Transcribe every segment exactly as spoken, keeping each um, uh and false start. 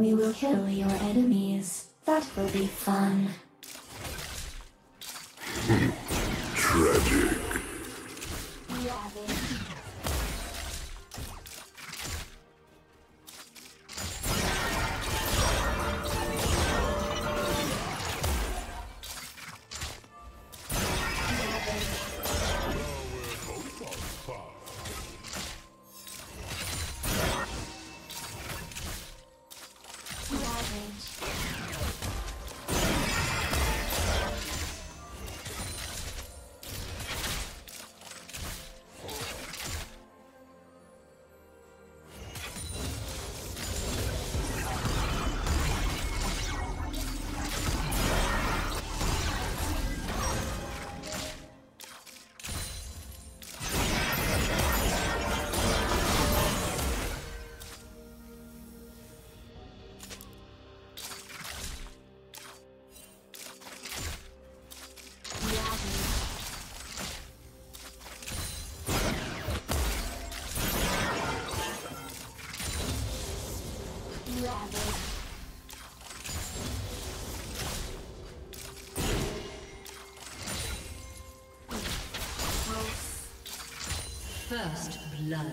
We will kill your enemies. That will be fun. Tragic. First blood.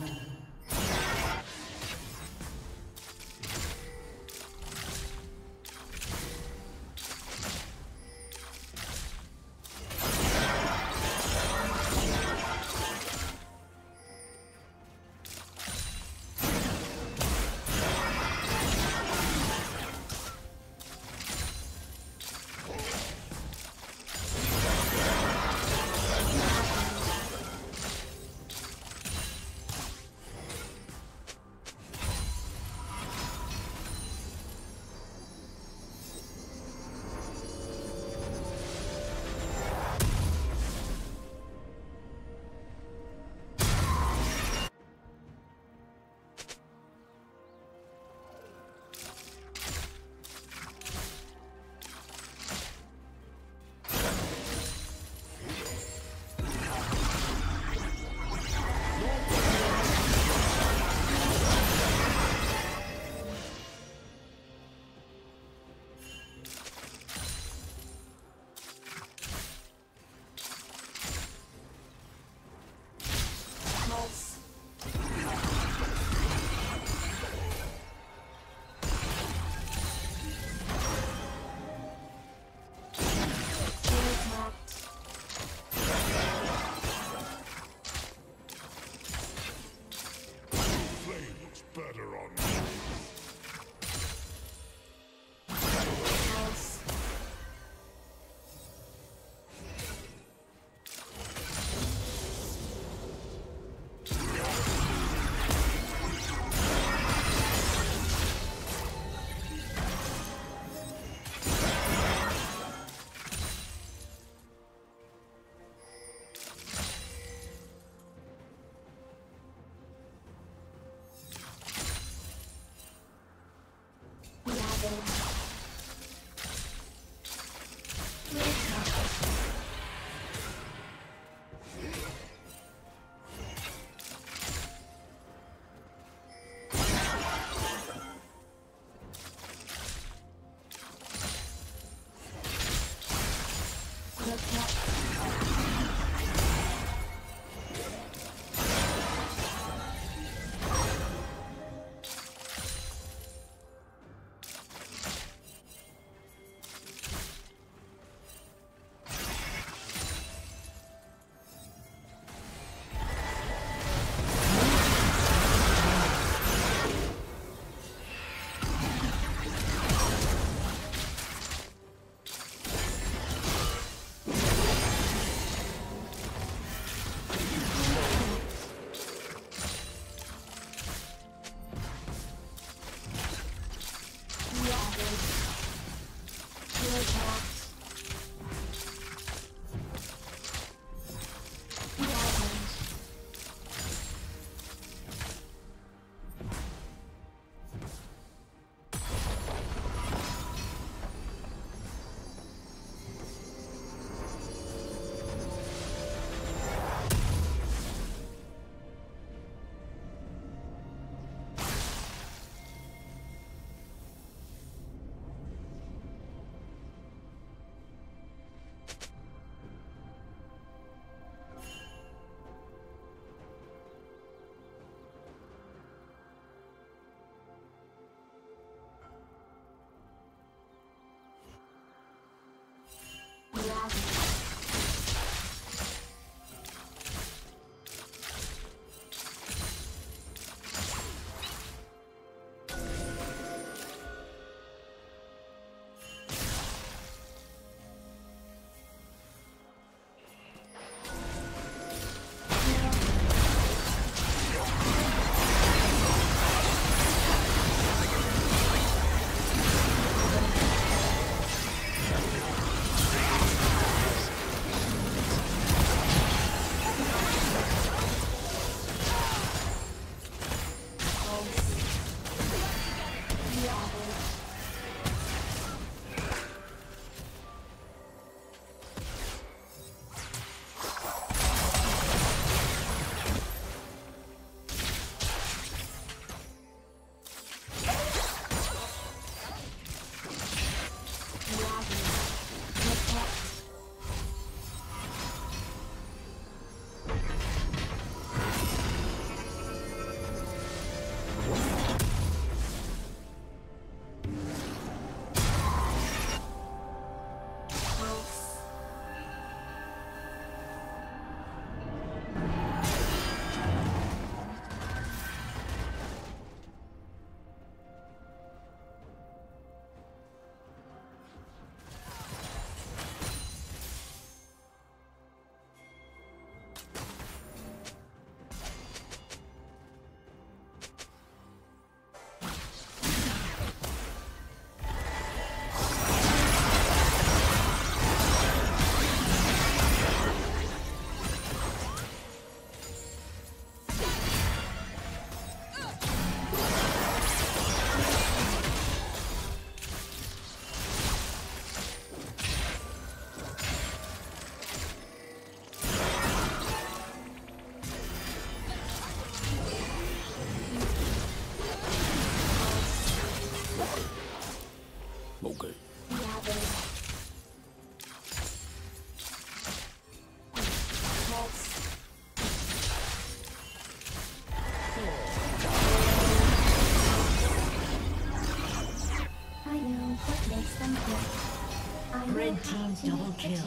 mogul. I know what makes them good. Red team double kill.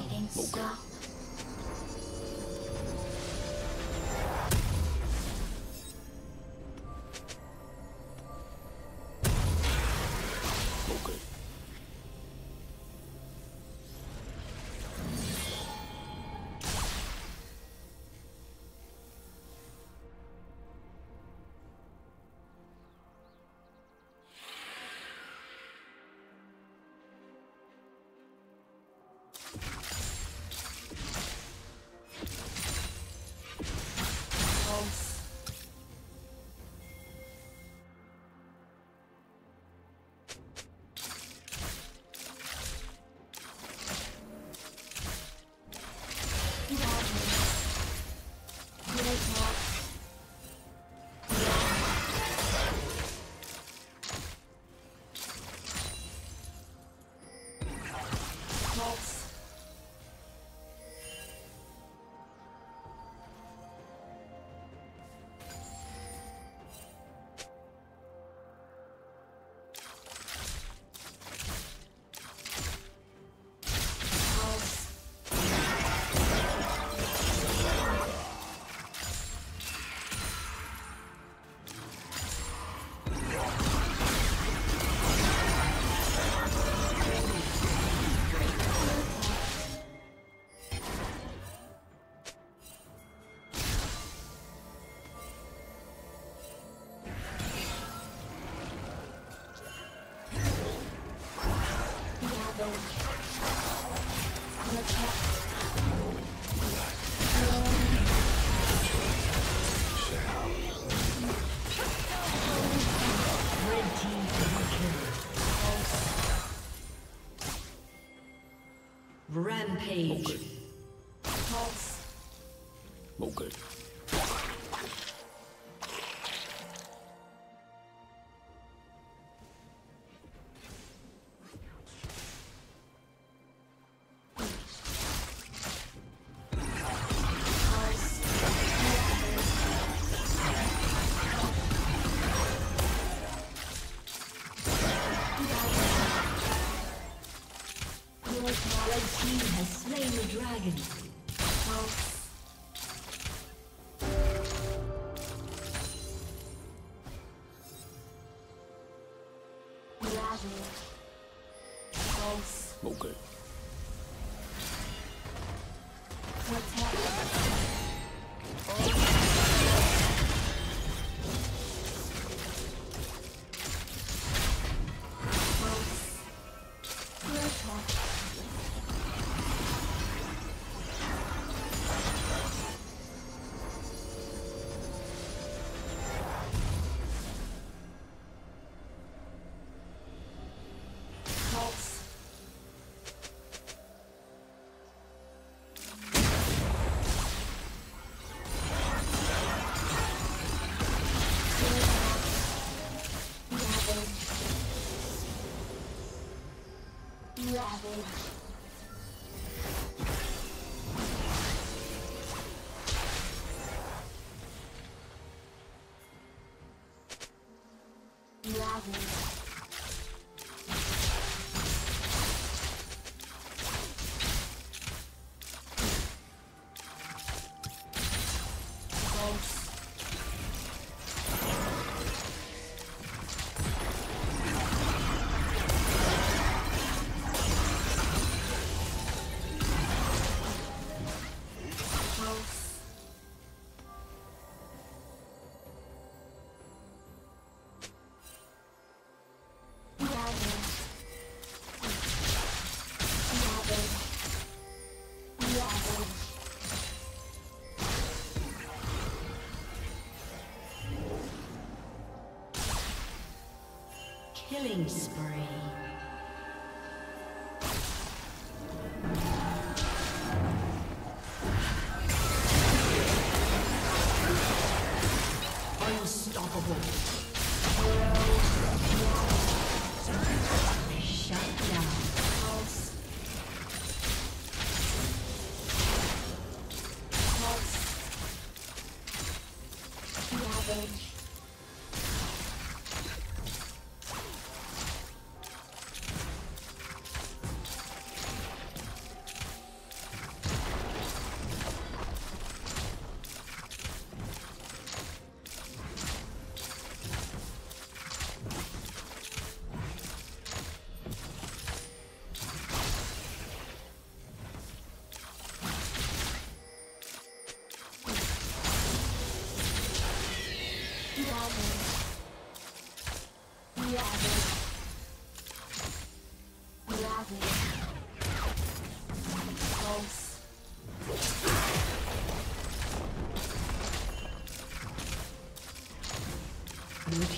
Rampage. Pulse. Okay. Okay. Ravage. Ravage. Killing spree. Unstoppable. Shut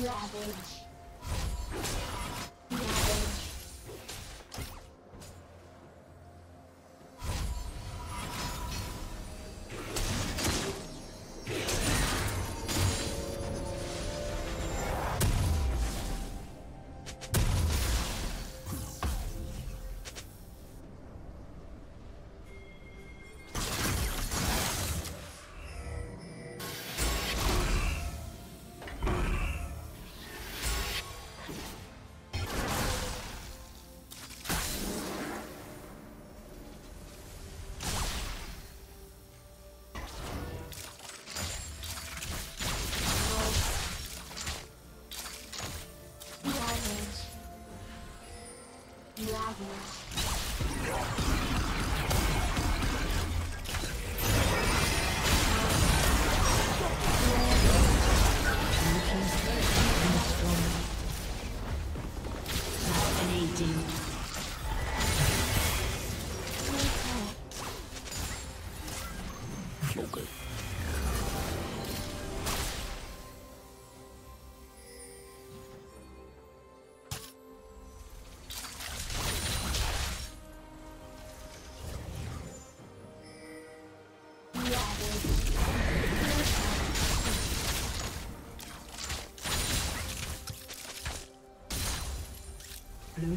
Ravage. Ravage. Blue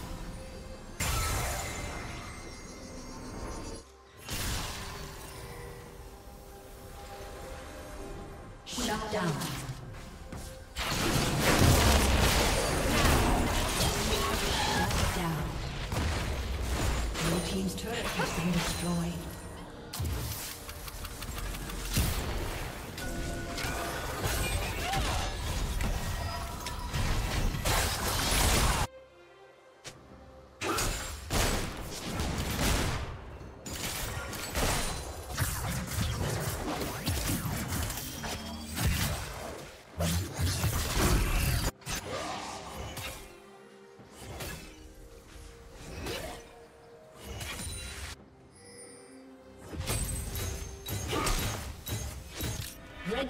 Red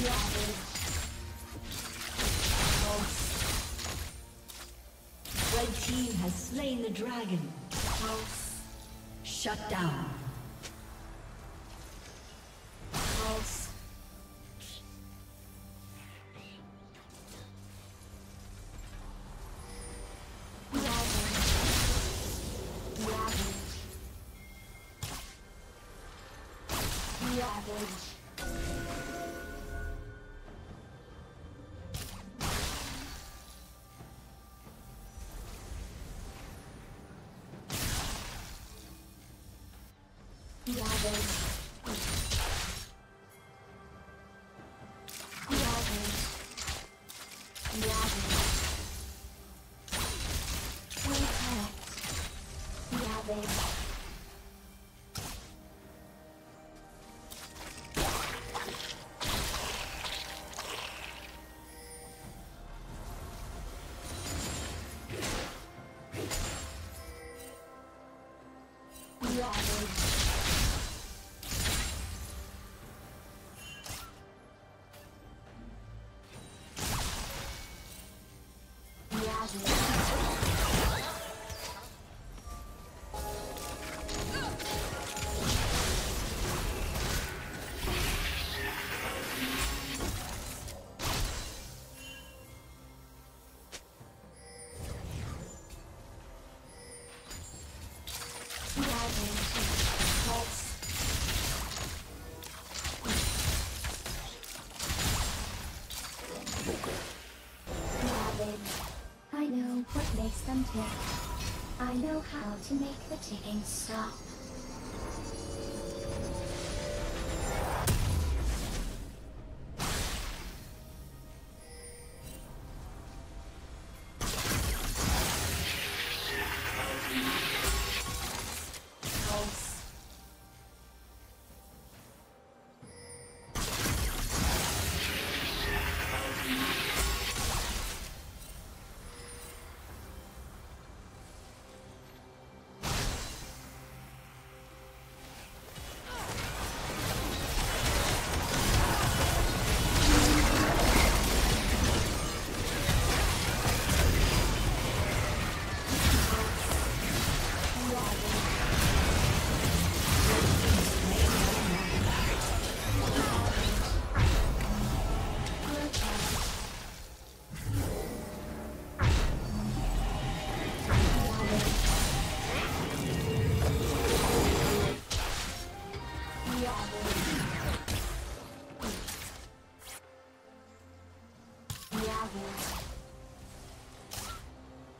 Yes. Red team has slain the dragon. Shut down. I know what makes them tick. I know how to make the ticking stop.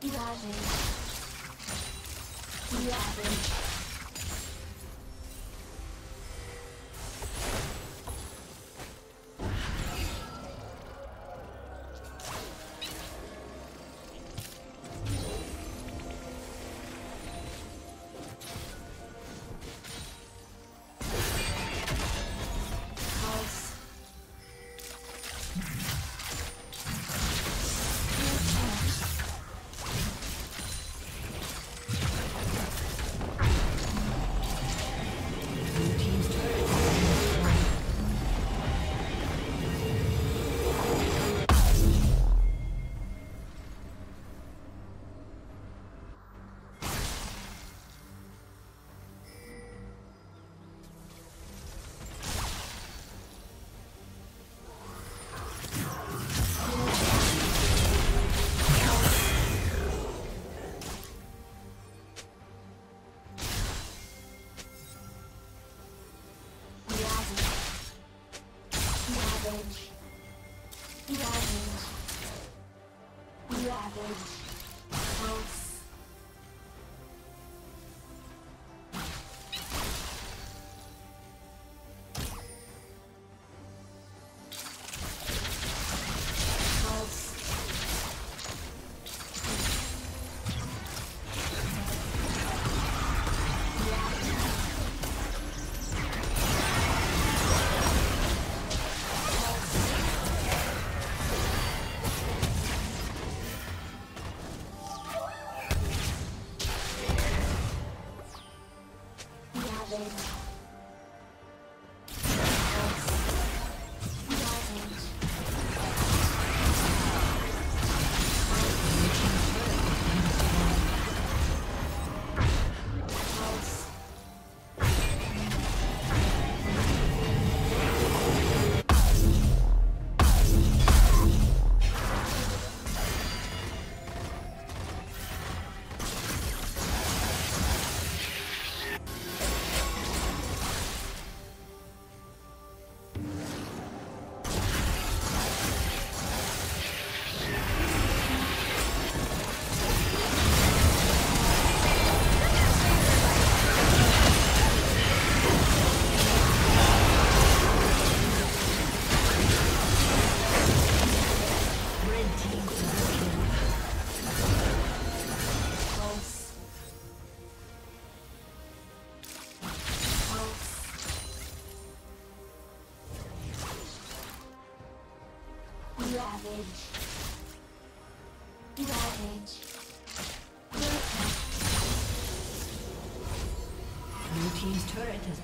Viagem. Viagem.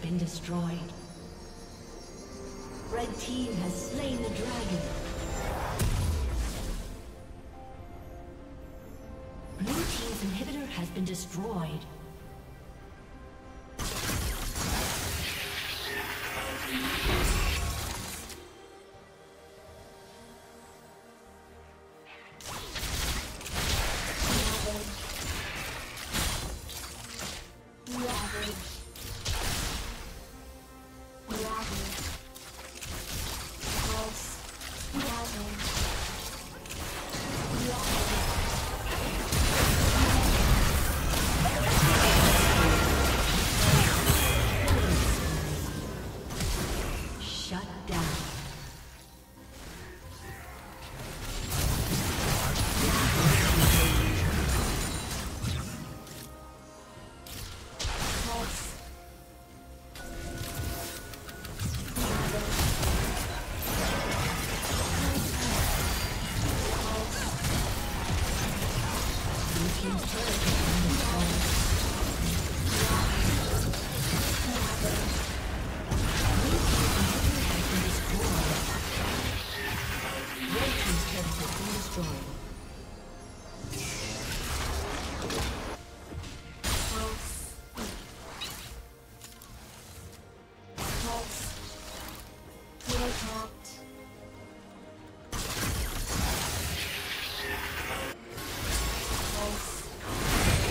Been destroyed. Red team has slain the dragon. Blue team's inhibitor has been destroyed. Thank you.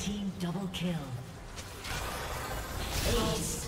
Team double kill. Ace.